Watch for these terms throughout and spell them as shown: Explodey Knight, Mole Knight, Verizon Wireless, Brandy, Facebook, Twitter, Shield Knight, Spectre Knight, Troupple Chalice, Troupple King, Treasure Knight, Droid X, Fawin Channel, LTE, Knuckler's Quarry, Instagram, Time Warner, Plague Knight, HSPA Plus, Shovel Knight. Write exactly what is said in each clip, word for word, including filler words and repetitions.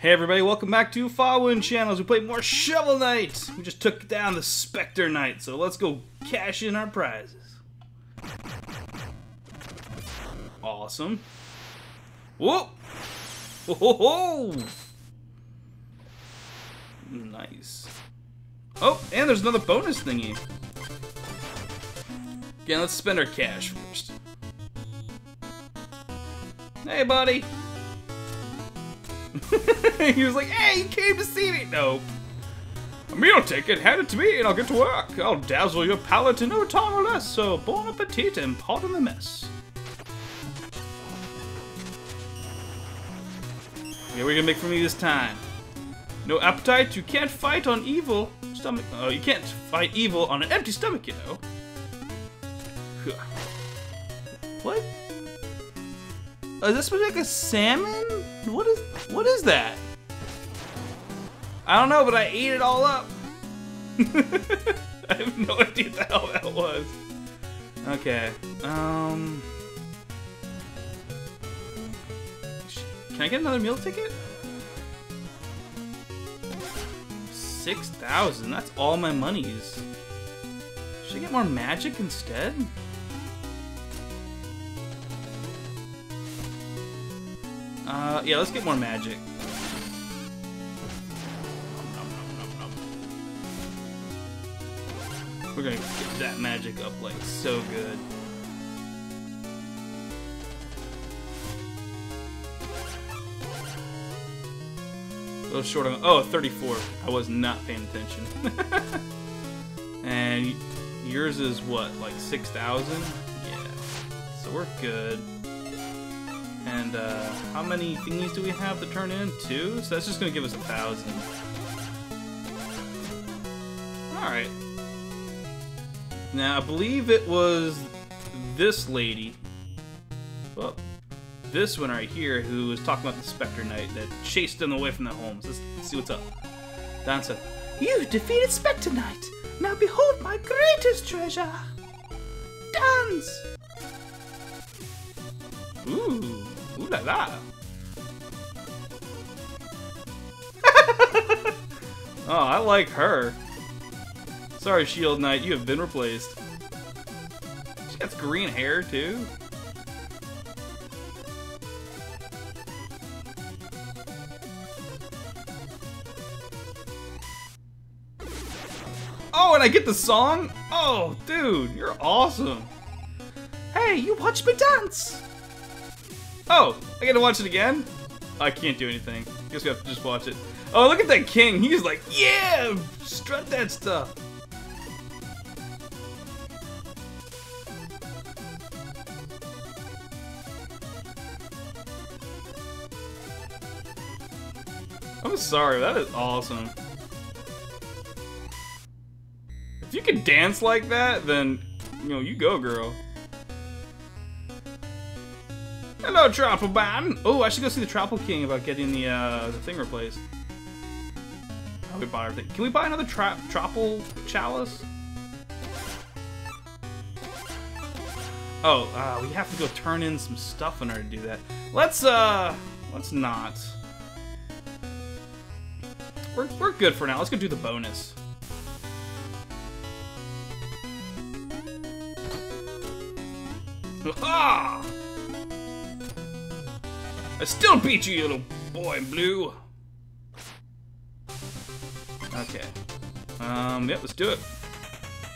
Hey everybody, welcome back to Fawin Channel. We play more Shovel Knight. We just took down the Spectre Knight, so let's go cash in our prizes. Awesome. Whoa! Ho ho ho! Nice. Oh, and there's another bonus thingy. Again, let's spend our cash first. Hey buddy! He was like, hey, you came to see me! No. A meal ticket, hand it to me and I'll get to work. I'll dazzle your palate in no time or less, so bon appetit and pardon the mess. Okay, we're gonna make for me this time. No appetite, you can't fight on evil stomach. Oh, you can't fight evil on an empty stomach, you know. What? Oh, is this supposed to be like a salmon? What is what is that? I don't know, but I ate it all up. I have no idea what the hell that was. Okay. Um. Can I get another meal ticket? Six thousand. That's all my monies. Should I get more magic instead? Uh, yeah, let's get more magic. We're gonna get that magic up like so good. A little short on. Oh, thirty-four. I was not paying attention. And yours is what? Like six thousand? Yeah. So we're good. And uh, how many thingies do we have to turn in? Two? So that's just gonna give us a thousand. Alright. Now I believe it was this lady. Well, this one right here who was talking about the Spectre Knight that chased them away from their homes. Let's, let's see what's up. Dancer. You defeated Spectre Knight! Now behold my greatest treasure! Dance! Ooh! Ooh la la! Oh, I like her. Sorry, Shield Knight, you have been replaced. She got green hair too. Oh, and I get the song? Oh, dude, you're awesome. Hey, you watched me dance. Oh, I gotta watch it again? I can't do anything. Guess we have to just watch it. Oh, look at that king. He's like, yeah, strut that stuff. I'm sorry, that is awesome. If you can dance like that, then, you know, you go, girl. Hello, Troupple Ban! Oh, I should go see the Troupple King about getting the, uh, the thing replaced. How we buy our thing? Can we buy another Troupple Chalice? Oh, uh, we have to go turn in some stuff in order to do that. Let's, uh, let's not. We're, we're good for now. Let's go do the bonus. Ha! I still beat you, you little boy in blue. Okay. Um, yep, let's do it.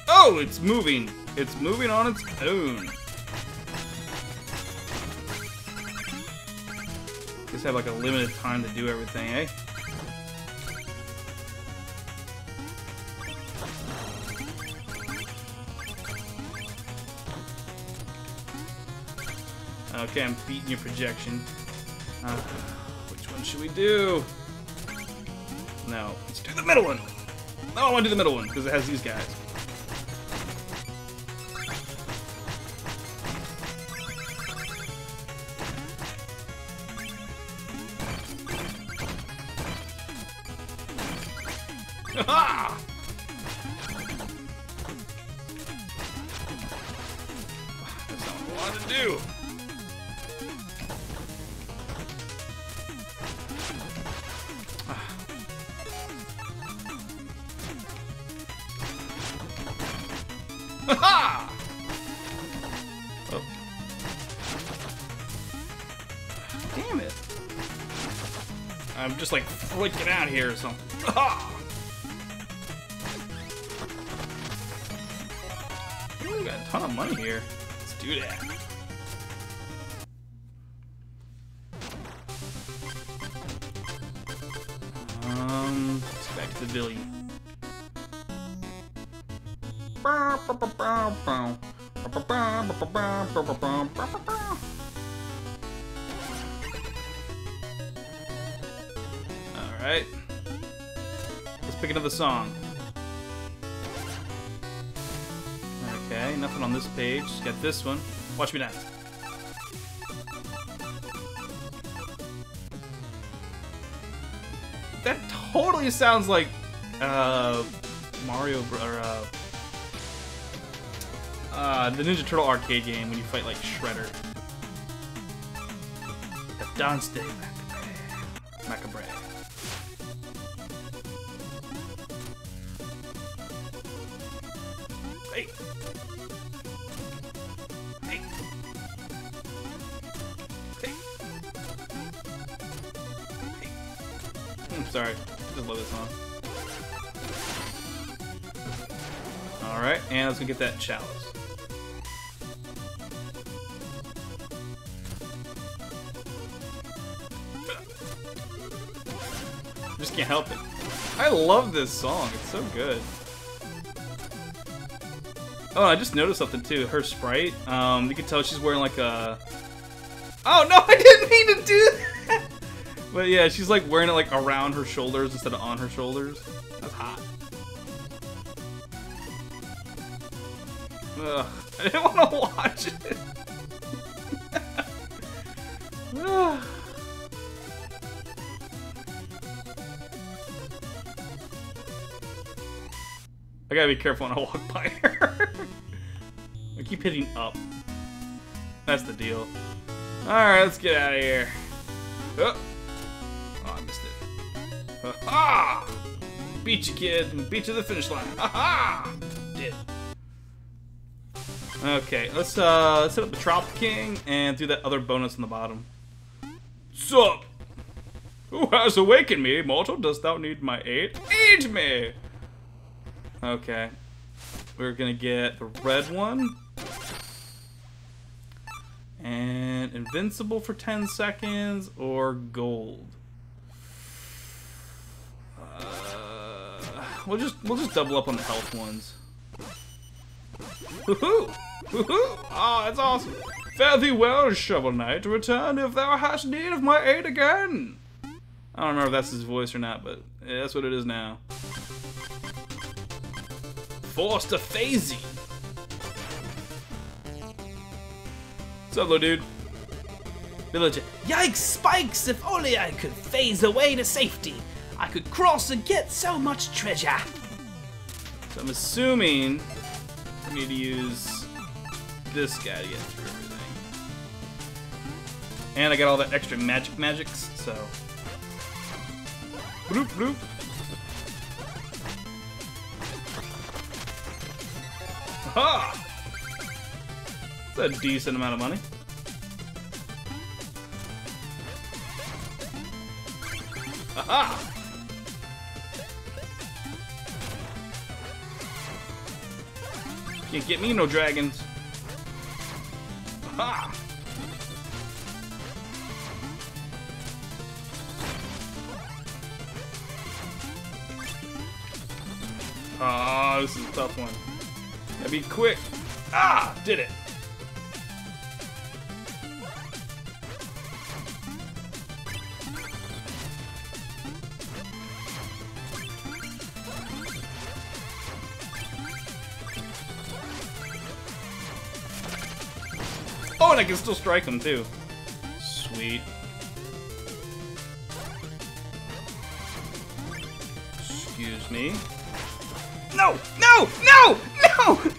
Oh, it's moving. It's moving on its own. Just have like a limited time to do everything, eh? Okay, I'm beating your projection. Uh, which one should we do? No, let's do the middle one. No, I want to do the middle one because it has these guys. Ha! That's not what I wanted to do. I'm just like freaking out here or something. Ah! We got a ton of money here. Let's do that. Um, let's go back to the billion. Alright. Let's pick another song. Okay, nothing on this page. Just got this one. Watch me dance. That totally sounds like uh, Mario Bros. Or, uh, Uh, the Ninja Turtle arcade game when you fight like Shredder. The dance day, Macabre. Macabre. Hey. Hey. Hey. Hey. I'm sorry. I just love this song. Alright, and let's go get that chalice. Just can't help it. I love this song. It's so good. Oh, I just noticed something too. Her sprite. Um, you can tell she's wearing like a. Oh no, I didn't mean to do that. But yeah, she's like wearing it like around her shoulders instead of on her shoulders. That's hot. Ugh, I didn't want to watch it. Ugh. I gotta be careful when I walk by her. I keep hitting up. That's the deal. Alright, let's get out of here. Oh, oh I missed it. Uh, ah! Beat you, kid, and beat you to the finish line. Ha ha! Did. Okay, let's uh, let's hit up the Troupple King and do that other bonus on the bottom. Sup? Who has awakened me, mortal? Dost thou need my aid? Aid me! Okay, we're gonna get the red one and invincible for ten seconds or gold. Uh, we'll just we'll just double up on the health ones. Woohoo! Woohoo! Ah, oh, that's awesome. Fare thee well, Shovel Knight. Return if thou hast need of my aid again. I don't remember if that's his voice or not, but yeah, that's what it is now. Forced to phase thee. What's up, little dude? Villager. Yikes, spikes! If only I could phase away to safety, I could cross and get so much treasure. So I'm assuming I need to use this guy to get through everything. And I got all that extra magic magics, so. Bloop, bloop. Ha! That's a decent amount of money. Aha! Can't get me no dragons. Aha! Ah, oh, this is a tough one. Gotta be quick. Ah, did it. Oh, and I can still strike them too. Sweet. Excuse me. No! No! No! No! No! No!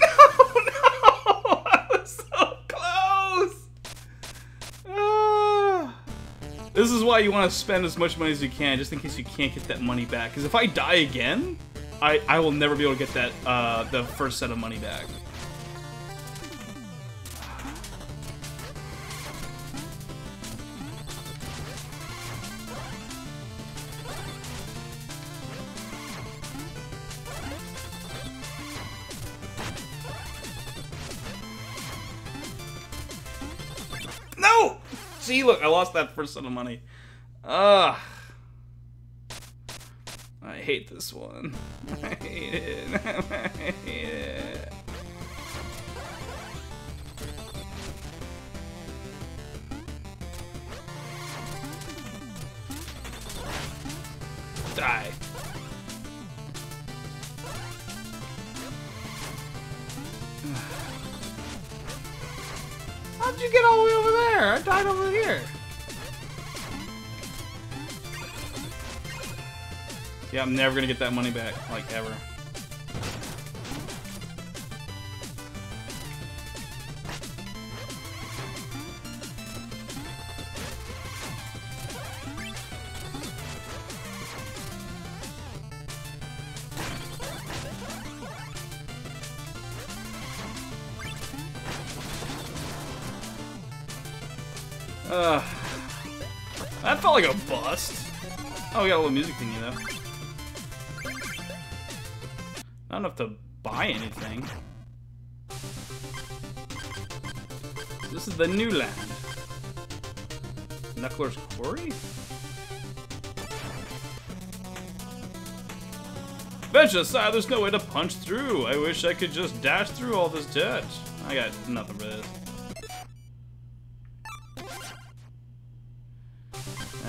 I was so close! Ah. This is why you want to spend as much money as you can, just in case you can't get that money back. Because if I die again, I, I will never be able to get that uh, the first set of money back. See, look, I lost that first set of money. Ugh. I hate this one. I hate it. I hate it. Die. How'd you get all the way over there? I died over here. Yeah, I'm never gonna get that money back, like, ever. Ugh. That felt like a bust. Oh, we got a little music thingy, though. I don't have to buy anything. This is the new land. Knuckler's Quarry? Venture side, there's no way to punch through. I wish I could just dash through all this dirt. I got nothing for this.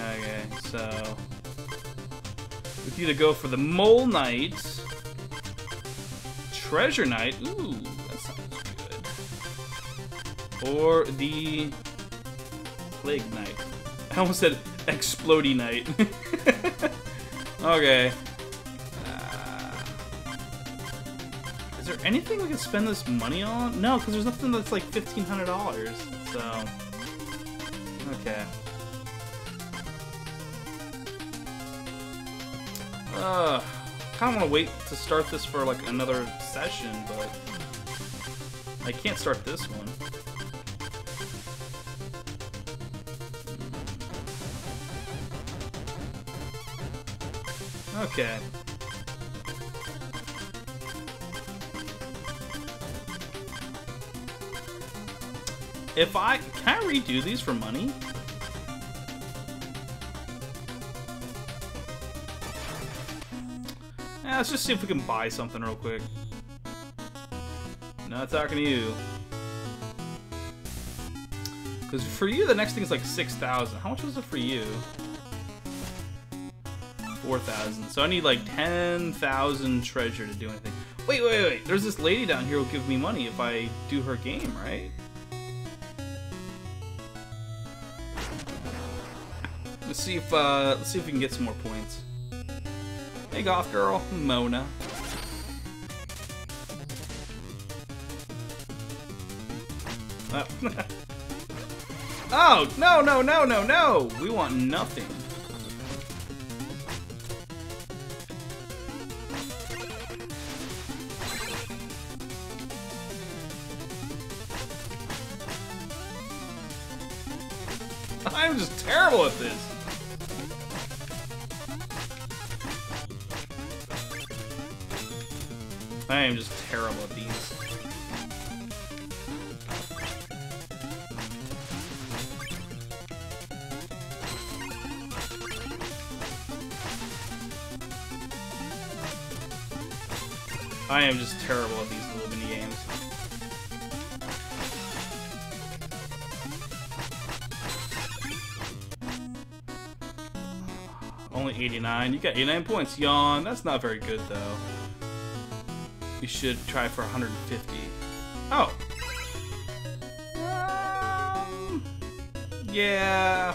Okay, so we can either go for the Mole Knight. Treasure Knight, ooh, that sounds good. Or the Plague Knight. I almost said Explodey Knight. Okay. Uh, is there anything we can spend this money on? No, because there's nothing that's like fifteen hundred dollars. So, okay. Ugh. I kind of want to wait to start this for like another session, but I can't start this one. Okay. If I can I redo these for money? Let's just see if we can buy something real quick. Not talking to you. Because for you, the next thing is like six thousand. How much was it for you? four thousand. So I need like ten thousand treasure to do anything. Wait, wait, wait. There's this lady down here who'll give me money if I do her game, right? Let's see if, uh, let's see if we can get some more points. Hey, golf girl, Mona. Oh. Oh, no, no, no, no, no! We want nothing. I'm just terrible at this. I am just terrible at these. I am just terrible at these little mini games. Only eighty-nine. You got eighty-nine points. Yawn. That's not very good, though. You should try for one hundred fifty. Oh. Um, yeah.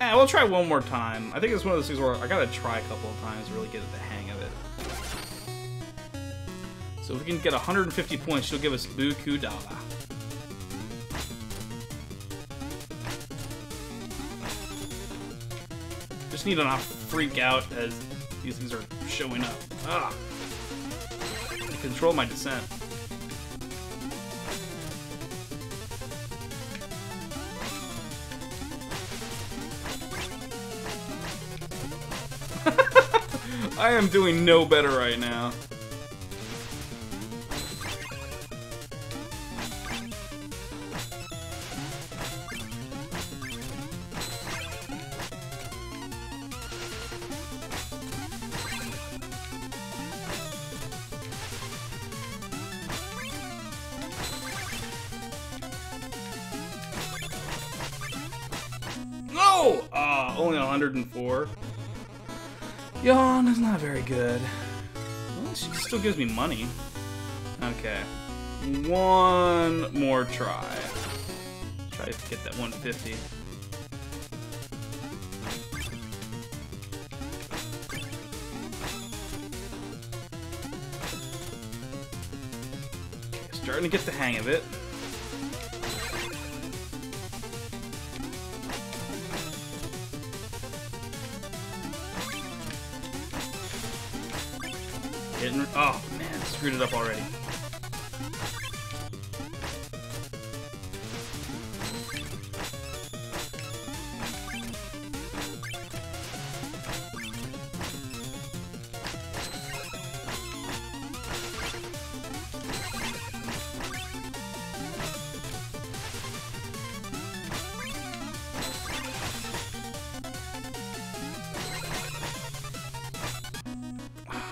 Eh, we'll try one more time. I think it's one of those things where I gotta try a couple of times to really get the hang of it. So if we can get one hundred fifty points, she'll give us Buku Dala. Just need to not freak out as these things are showing up. Ah. Control my descent. I am doing no better right now. Only one hundred and four. Yawn is not very good. Well, she still gives me money. Okay. One more try. Try to get that one fifty. Starting to get the hang of it. Hitting, oh man, screwed it up already.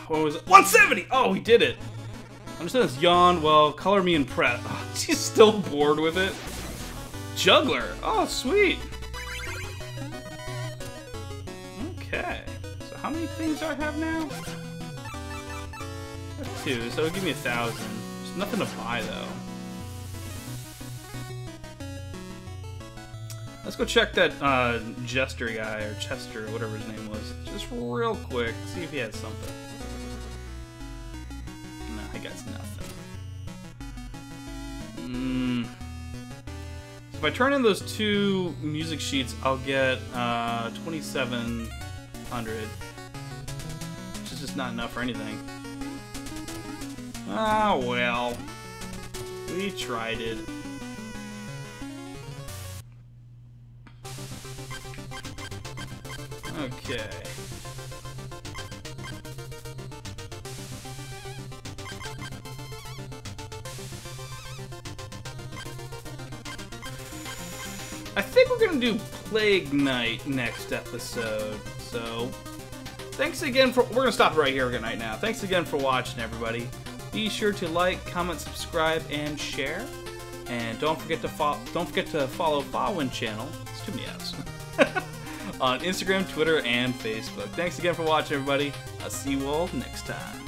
What was it? one seventy! Oh, he did it! I'm just gonna yawn. Well, color me impressed. Oh, she's still bored with it. Juggler! Oh, sweet! Okay. So how many things do I have now? That's two, so it'll give me a thousand. There's nothing to buy, though. Let's go check that uh, Jester guy, or Chester, whatever his name was. Just real quick, see if he has something. If I turn in those two music sheets, I'll get uh, twenty-seven hundred, which is just not enough for anything. Ah, well. We tried it. Okay. I think we're gonna do Plague Knight next episode, so thanks again for, we're gonna stop right here good night now. Thanks again for watching, everybody. Be sure to like, comment, subscribe, and share. And don't forget to follow don't forget to follow Fawin Channel. It's too many F's. On Instagram, Twitter, and Facebook. Thanks again for watching, everybody. I'll see you all next time.